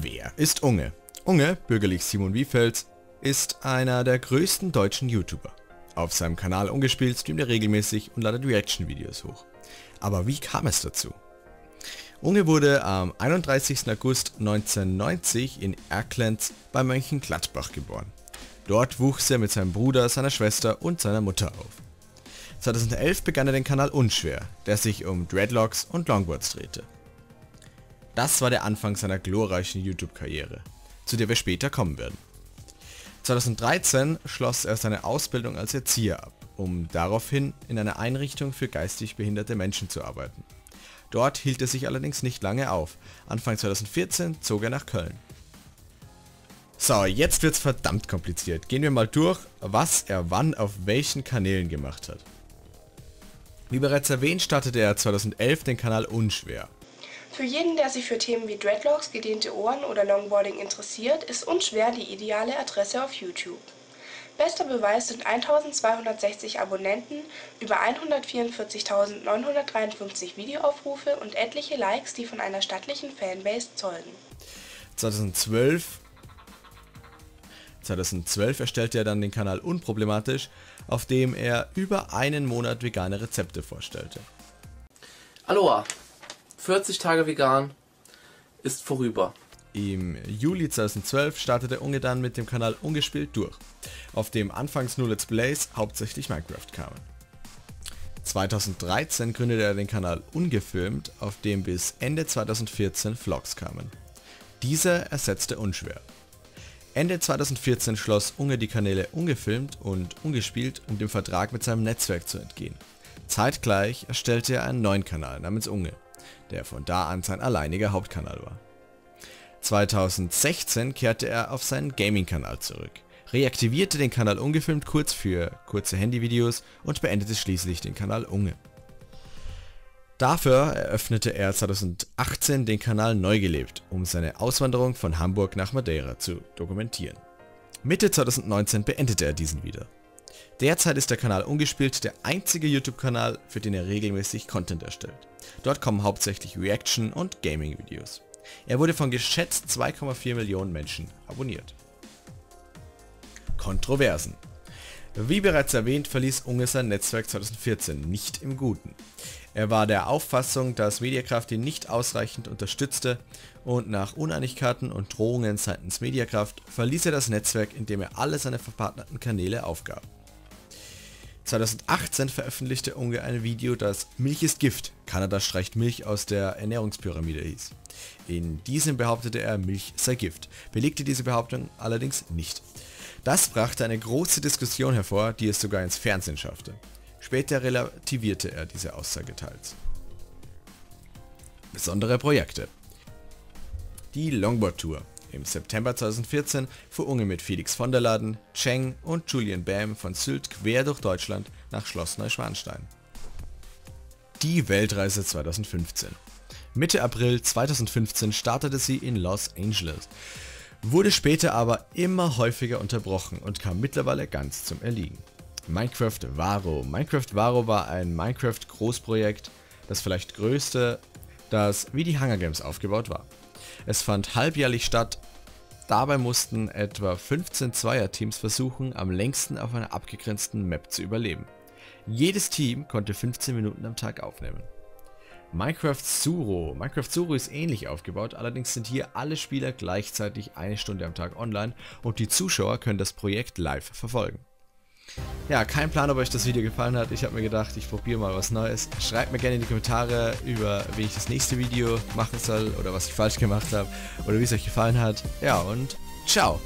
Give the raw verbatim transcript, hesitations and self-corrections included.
Wer ist Unge? Unge, bürgerlich Simon Wiefels, ist einer der größten deutschen YouTuber. Auf seinem Kanal Ungespielt streamt er regelmäßig und ladet Reaction-Videos hoch. Aber wie kam es dazu? Unge wurde am einunddreißigsten August neunzehnhundertneunzig in Erklenz bei Mönchengladbach geboren. Dort wuchs er mit seinem Bruder, seiner Schwester und seiner Mutter auf. zweitausendelf begann er den Kanal Unschwer, der sich um Dreadlocks und Longboards drehte. Das war der Anfang seiner glorreichen YouTube-Karriere, zu der wir später kommen werden. zweitausenddreizehn schloss er seine Ausbildung als Erzieher ab, um daraufhin in einer Einrichtung für geistig behinderte Menschen zu arbeiten. Dort hielt er sich allerdings nicht lange auf. Anfang zweitausendvierzehn zog er nach Köln. So, jetzt wird's verdammt kompliziert. Gehen wir mal durch, was er wann auf welchen Kanälen gemacht hat. Wie bereits erwähnt, startete er zweitausendelf den Kanal Unschwer. Für jeden, der sich für Themen wie Dreadlocks, gedehnte Ohren oder Longboarding interessiert, ist Unschwer die ideale Adresse auf YouTube. Bester Beweis sind eintausendzweihundertsechzig Abonnenten, über hundertvierundvierzigtausendneunhundertdreiundfünfzig Videoaufrufe und etliche Likes, die von einer stattlichen Fanbase zeugen. zweitausendzwölf erstellte er dann den Kanal Unproblematisch, auf dem er über einen Monat vegane Rezepte vorstellte. Aloha! vierzig Tage vegan ist vorüber. Im Juli zweitausendzwölf startete Unge dann mit dem Kanal Ungespielt durch, auf dem anfangs nur Let's Plays, hauptsächlich Minecraft kamen. zweitausenddreizehn gründete er den Kanal Ungefilmt, auf dem bis Ende zweitausendvierzehn Vlogs kamen. Dieser ersetzte Unschwer. Ende zweitausendvierzehn schloss Unge die Kanäle Ungefilmt und Ungespielt, um dem Vertrag mit seinem Netzwerk zu entgehen. Zeitgleich erstellte er einen neuen Kanal namens Unge, der von da an sein alleiniger Hauptkanal war. zweitausendsechzehn kehrte er auf seinen Gaming-Kanal zurück, reaktivierte den Kanal Ungefilmt kurz für kurze Handyvideos und beendete schließlich den Kanal Unge. Dafür eröffnete er zweitausendachtzehn den Kanal Neugelebt, um seine Auswanderung von Hamburg nach Madeira zu dokumentieren. Mitte zweitausendneunzehn beendete er diesen wieder. Derzeit ist der Kanal Ungespielt der einzige YouTube-Kanal, für den er regelmäßig Content erstellt. Dort kommen hauptsächlich Reaction- und Gaming-Videos. Er wurde von geschätzt zwei Komma vier Millionen Menschen abonniert. Kontroversen. Wie bereits erwähnt, verließ Unge sein Netzwerk zweitausendvierzehn nicht im Guten. Er war der Auffassung, dass Mediakraft ihn nicht ausreichend unterstützte, und nach Uneinigkeiten und Drohungen seitens Mediakraft verließ er das Netzwerk, indem er alle seine verpartnerten Kanäle aufgab. zweitausendachtzehn veröffentlichte Unge ein Video, das Milch ist Gift, Kanada streicht Milch aus der Ernährungspyramide hieß. In diesem behauptete er, Milch sei Gift, belegte diese Behauptung allerdings nicht. Das brachte eine große Diskussion hervor, die es sogar ins Fernsehen schaffte. Später relativierte er diese Aussage teils. Besondere Projekte. Die Longboard-Tour. Im September zweitausendvierzehn fuhr Unge mit Felix von der Laden, Cheng und Julian Bam von Sylt quer durch Deutschland nach Schloss Neuschwanstein. Die Weltreise zweitausendfünfzehn. Mitte April zweitausendfünfzehn startete sie in Los Angeles, wurde später aber immer häufiger unterbrochen und kam mittlerweile ganz zum Erliegen. Minecraft Waro. Minecraft Waro war ein Minecraft-Großprojekt, das vielleicht größte, das wie die Hunger Games aufgebaut war. Es fand halbjährlich statt, dabei mussten etwa fünfzehn Zweierteams versuchen, am längsten auf einer abgegrenzten Map zu überleben. Jedes Team konnte fünfzehn Minuten am Tag aufnehmen. Minecraft Zuro. Minecraft Zuro ist ähnlich aufgebaut, allerdings sind hier alle Spieler gleichzeitig eine Stunde am Tag online und die Zuschauer können das Projekt live verfolgen. Ja, kein Plan, ob euch das Video gefallen hat. Ich habe mir gedacht, ich probiere mal was Neues. Schreibt mir gerne in die Kommentare, über wen ich das nächste Video machen soll oder was ich falsch gemacht habe oder wie es euch gefallen hat. Ja, und ciao!